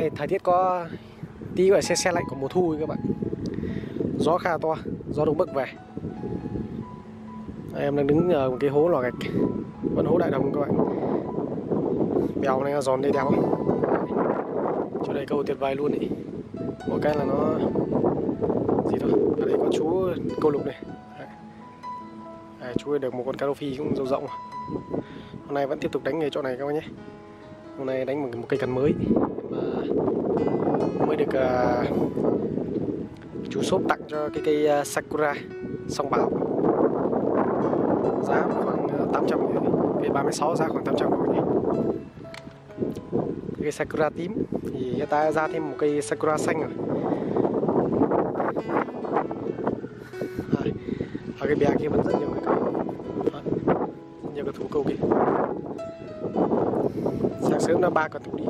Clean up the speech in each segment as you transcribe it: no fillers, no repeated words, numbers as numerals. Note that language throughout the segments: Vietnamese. này thời tiết có tí gọi xe lạnh của mùa thu các bạn. Gió khá to, gió đông bắc về. Đây, em đang đứng ở một cái hố lò gạch, vẫn hố đại đồng các bạn. Bèo này là giòn đây đéo. Chỗ này câu tuyệt vời luôn ý. Một cái là nó gì thôi. Ở đây có chú câu lục này. Đấy, chú được một con cá rô phi cũng rộng rộng. Hôm nay vẫn tiếp tục đánh nghề chỗ này các bạn nhé. Hôm nay đánh một cây cần mới mới được chú shop tặng cho cái cây Sakura Song Bảo. Giá khoảng 800, cây 36 giá khoảng 800 các bạn nhé. Cây Sakura tím thì hiện tại ra thêm một cây Sakura xanh rồi. Ở cái bè kia vẫn rất nhiều cái câu, nhiều cái thú câu kia. Sáng sớm đã 3 con thú đi,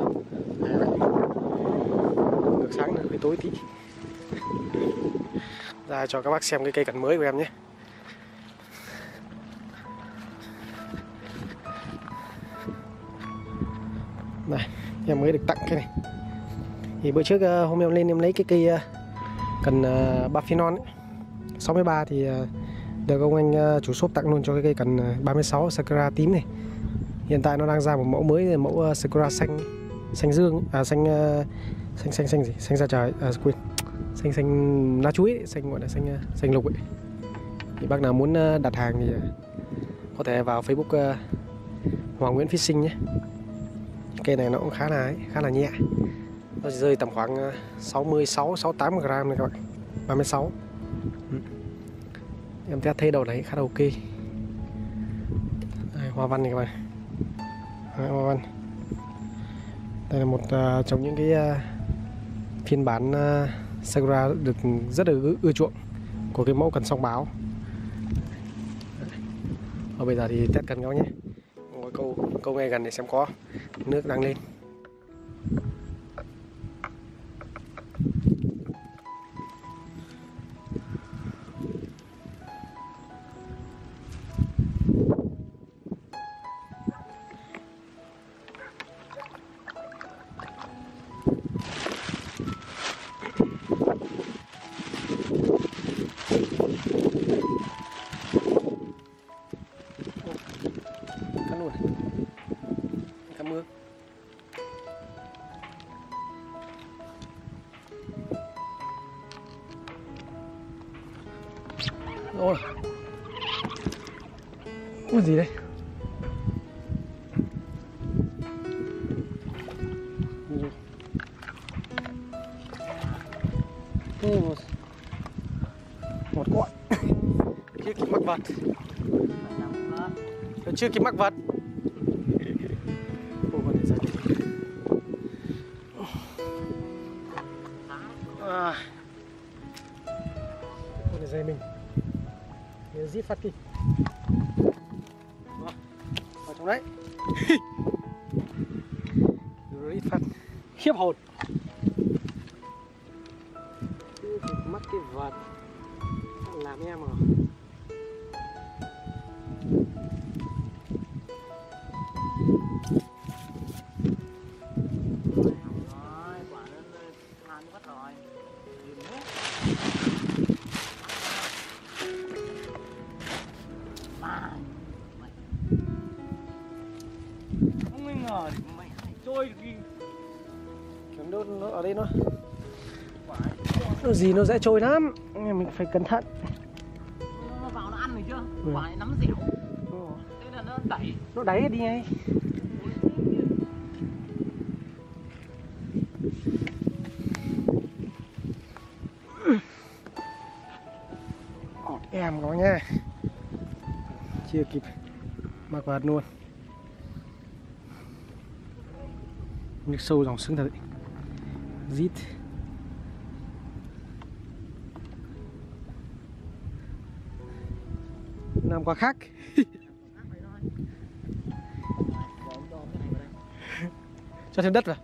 ngược sáng là hơi tối tí. Ra cho các bác xem cái cây cần mới của em nhé. Này, em mới được tặng cái này. Thì bữa trước hôm em lên em lấy cái cây cần ba phi non ấy, 63 thì được ông anh chủ shop tặng luôn cho cái cây cần 36 Sakura tím này. Hiện tại nó đang ra một mẫu mới, mẫu Sakura xanh, xanh dương, à xanh gì, xanh da trời, à quên, xanh lá chuối, xanh gọi là xanh lục ấy. Thì bác nào muốn đặt hàng thì có thể vào Facebook Hoàng Nguyễn Fishing nhé. Cây này nó cũng khá là nhẹ, nó rơi tầm khoảng 66-68 gram này các bạn, 36. Em test thấy đầu này khá là ok. Đây, hoa văn này các bạn. Đấy, hoa văn. Đây là một trong những cái phiên bản Sakura được rất là ưa chuộng của cái mẫu cần Song Báo. Và bây giờ thì test cần nhau nhé. Ngồi câu ngay gần để xem có nước đang lên. Ôi, cái gì đây? Một con. Chưa kịp mắc vật. Chưa kịp mắc vật. Con này dây mình. Giết phát đi. Vào trong đấy. Giết phát. Khiếp hồn. Mất cái vật. Làm em rồi. Nó ở đây nó gì nó dễ trôi lắm, mình phải cẩn thận. Nó vào nó ăn rồi chưa? Quả này nắm dẻo. Thế là nó đẩy. Nó đẩy đi ngay. Em nó nha. Chưa kịp mặc vạt luôn. Nước sâu dòng sưng thật đấy. Rít. Làm quá khác. Cho thêm đất vào.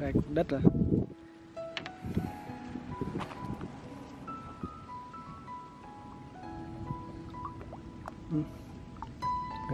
Đây cục đất rồi.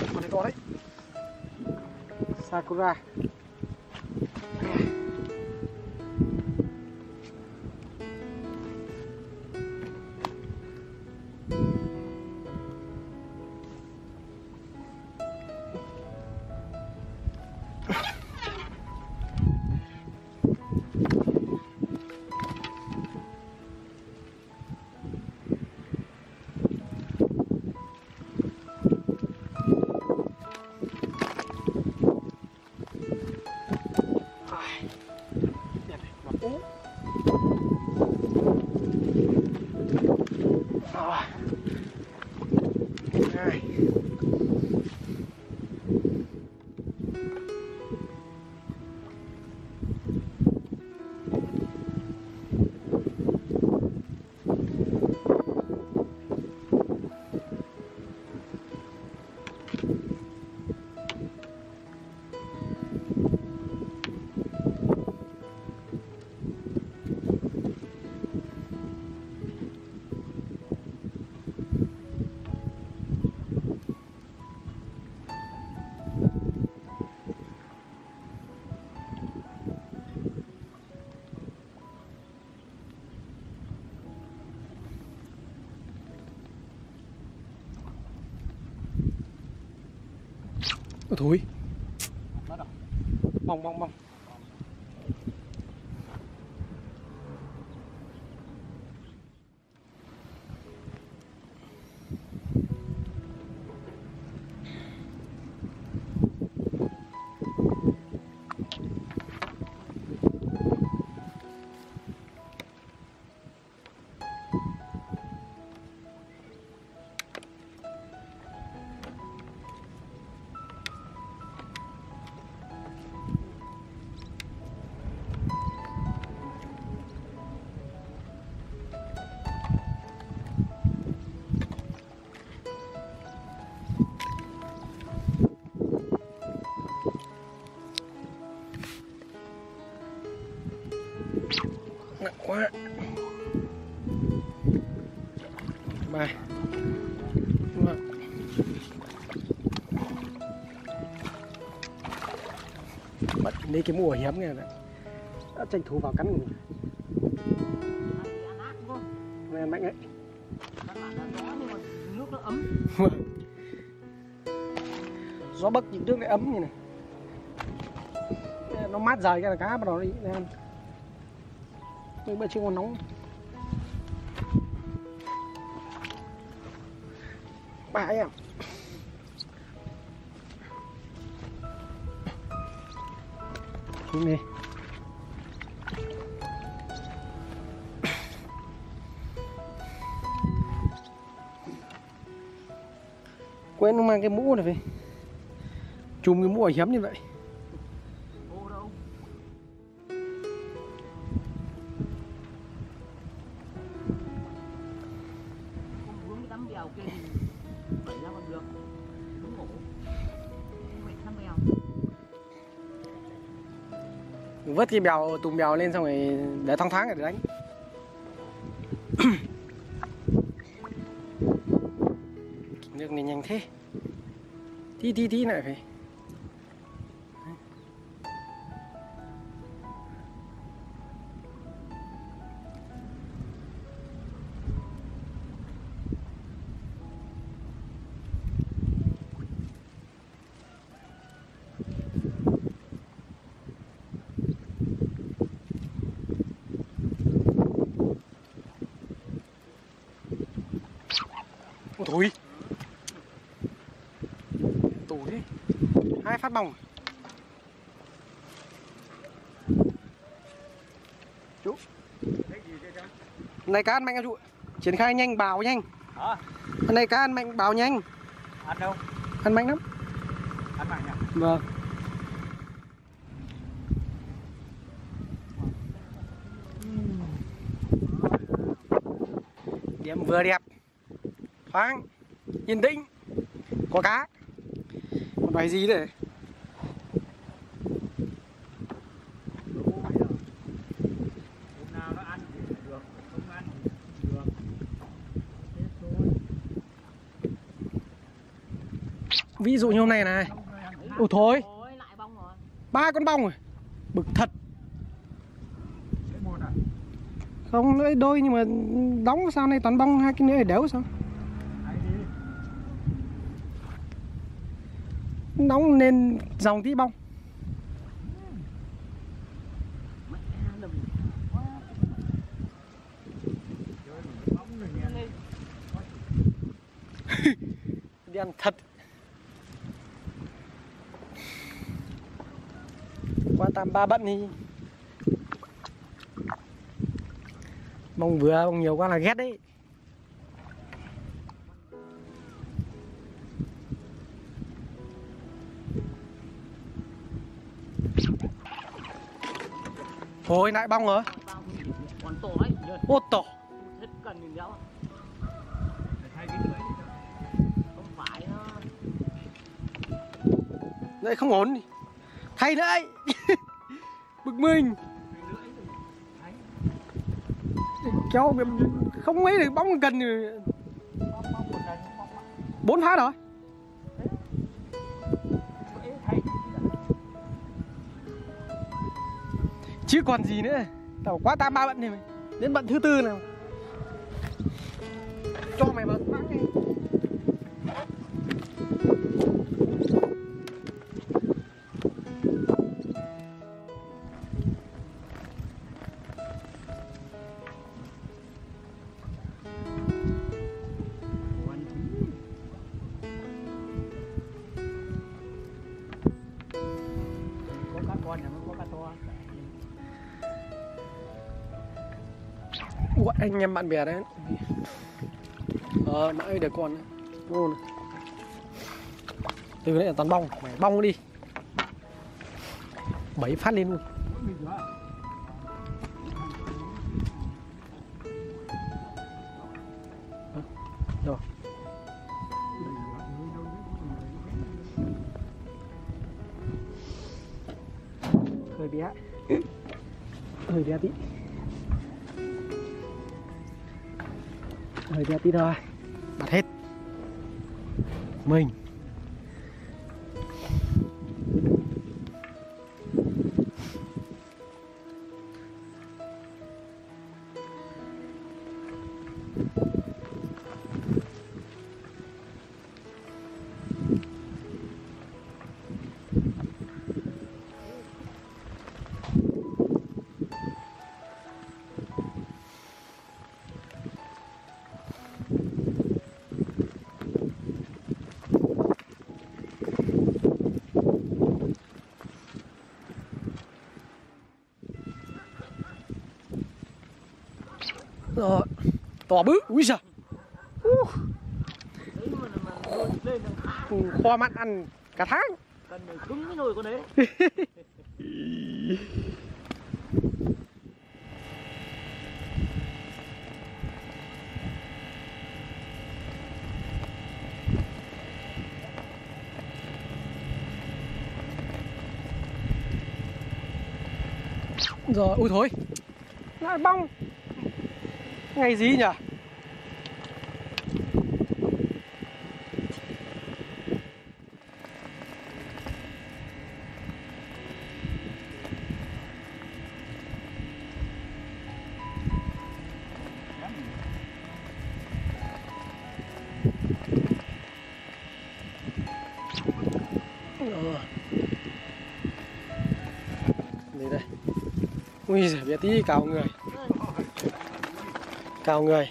Con này to đấy. Sakura. Ôi thôi. Mong mong mong. Nặng quá. Mà bắt lấy cái mùa hiếm này đã tranh thủ vào cắn mình. Này mạnh đấy. Nước nó ấm. Gió bấc những nước lại ấm như này. Nó mát dài cái là cá bắt đầu đi ăn. Nhưng bây giờ chưa còn nóng. Bãi à. Xuống đi. Quên không mang cái mũ này về. Chùm cái mũ ở hiếm như vậy. Vớt cái bèo, tùng bèo lên xong rồi để thong thoáng để đánh. Nước này nhanh thế. Tí lại phải. Ôi tủ thế. Hai phát bóng. Chú. Này cá ăn mạnh các chú. Triển khai nhanh, bào nhanh. Hả? Này cá ăn mạnh, bào nhanh. Ăn đâu? Ăn mạnh lắm. Ăn mạnh à? Vâng. Điểm vừa đẹp, thoáng, yên tĩnh, có cá. Còn bài gì đấy? Ví dụ như hôm nay này. Ôi thôi, ba con bong rồi, bực thật. Không, lấy đôi nhưng mà đóng sao này toàn bong, hai cái nữa để đéo sao? Đóng nên dòng tí bong. Đen thật. Qua tầm ba bận đi. Bông vừa, bông nhiều quá là ghét đấy. Thôi lại bong rồi. Ô tổ. Đây không ổn. Thay nữa ấy. Bực mình. Kéo không mấy được bóng cần rồi. 4 phát rồi. Chứ còn gì nữa. Tao quá tam ba bận này mày. Đến bận thứ tư nào. Cho mày vào phát đi. Ủa, anh em bạn bè đấy. Mãi để con đấy. Luôn. Từ đấy là toàn bong, mày bong đi. 7 phát lên luôn. Rồi. Hơi bé. Hơi bé tí. Hơi bé tí thôi. Bắt hết mình. Tỏ bự, úi giời. Kho mặn ăn cả tháng. Cần này cứng cái nồi con đấy. Rồi, ôi thôi. Lại bong. Ngày gì nhỉ? Đây đây. Ui giời, bé tí cào người. Cào người.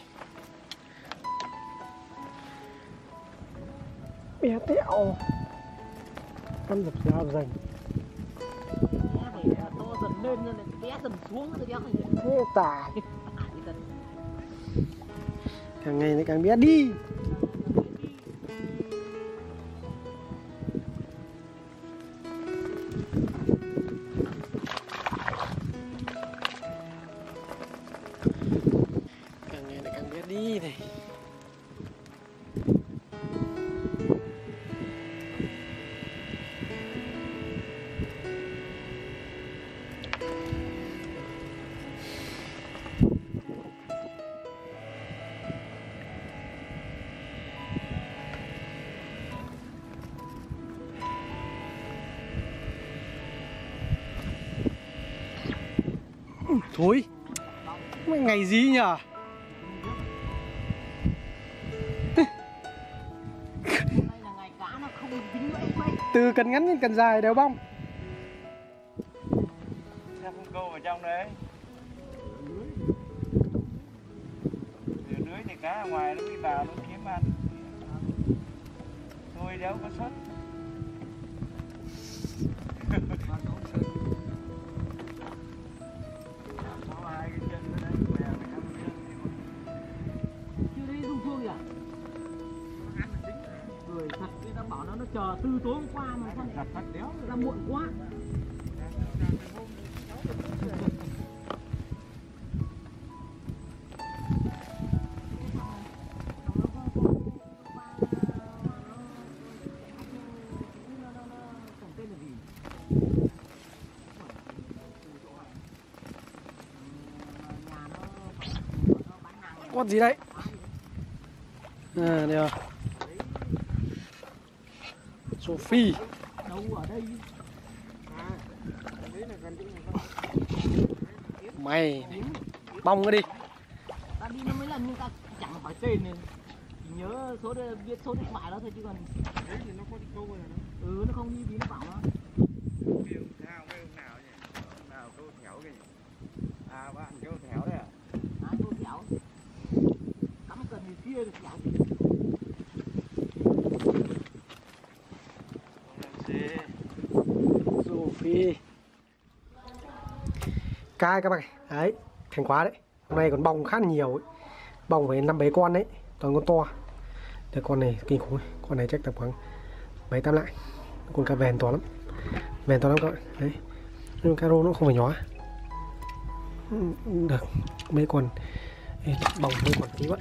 Bé tẹo. Con dập dao dành. Bé to dần lên rồi này, bé dần xuống rồi đéo này. Thế tả. Càng ngày nó càng bé đi. đi này. Thôi, ngày gì nhờ? Từ cần ngắn đến cần dài đều bong. Xem con câu ở trong đấy. Ở lưới thì cá ở ngoài nó đi vào nó kiếm ăn. Thôi đéo có sót. Chờ từ tối hôm qua mà con đặt phát đéo là muộn quá. Con gì đấy? À, đây rồi. Sophie. Đâu ở đây? Mày bong nó đi. Ta đi nó mấy lần nhưng ta chẳng hỏi tên nên nhớ số biết số điện thoại đó thôi chứ còn đấy thì nó có đi câu rồi đó. Ừ nó không đi thì nó bảo nó. Biểu sao mấy ông nào nhỉ? Ông nào câu thẻo kìa. À bạn câu thẻo đấy à? À câu thẻo. Cắm cần thì kia được thẻo. Sophie. Cá các bạn đấy, thành quá đấy. Hôm nay còn bong khá là nhiều ấy. Bong phải 5-7 con đấy, toàn con to. Đây con này kinh khủng, con này chắc tầm khoảng 7-8 lại. Con cá vèn to lắm. Vèn to lắm các bạn. Đấy. Nhưng cá rô nó không phải nhỏ. Được mấy con bong mấy con tí vậy.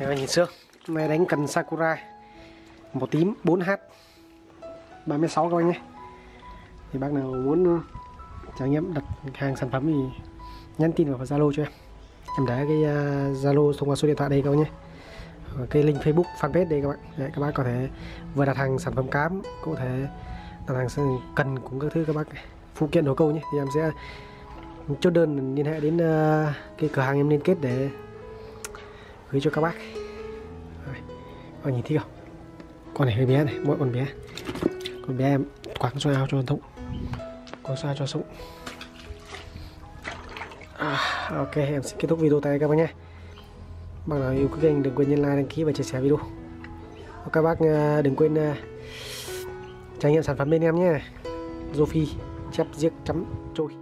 Các bạn nhìn xương. Hôm nay đánh cần Sakura màu tím 4H 36 các anh nhé. Thì bác nào muốn trải nghiệm đặt hàng sản phẩm thì nhắn tin vào Zalo cho em. Em đã cái Zalo thông qua số điện thoại đây các bạn nhé. Cái link Facebook fanpage đây các bạn. Đấy, các bác có thể vừa đặt hàng sản phẩm cám, có thể đặt hàng cần cũng các thứ các bác phụ kiện đồ câu nhé. Thì em sẽ chốt đơn liên hệ đến cái cửa hàng em liên kết để gửi cho các bác. Rồi, các bạn nhìn thấy không? Con này hơi bé này, mỗi con bé. Con bé em quảng sao cho thụng, quảng sao cho sụng. Ok, em sẽ kết thúc video tại đây các bác nhé. Bác nào yêu quý kênh đừng quên nhấn like, đăng ký và chia sẻ video. Các bác đừng quên trải nghiệm sản phẩm bên em nhé. Sophie chép giếc chấm trôi.